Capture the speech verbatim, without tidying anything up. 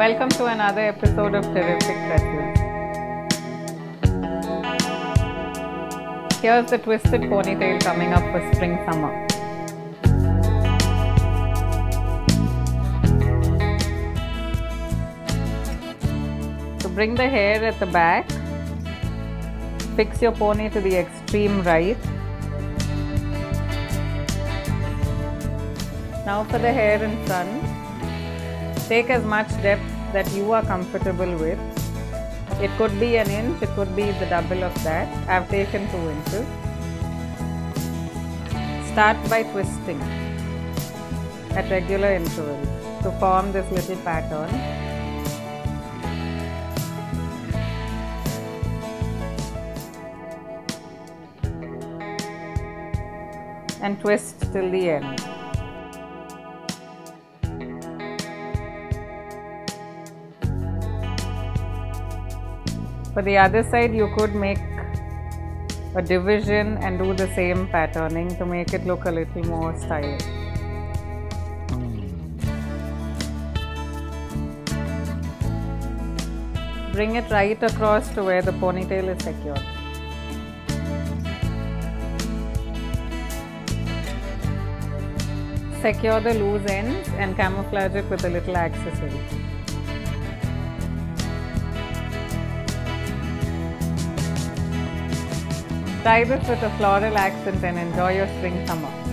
Welcome to another episode of Terrific Tresses. Here's the twisted ponytail coming up for spring-summer. So bring the hair at the back, fix your pony to the extreme right. Now for the hair in front, take as much depth that you are comfortable with. It could be an inch, it could be the double of that. I've taken two inches. Start by twisting at regular intervals to form this little pattern. And twist till the end. For the other side, you could make a division and do the same patterning to make it look a little more stylish. Bring it right across to where the ponytail is secured. Secure the loose ends and camouflage it with a little accessory. Try this with a floral accent and enjoy your spring summer.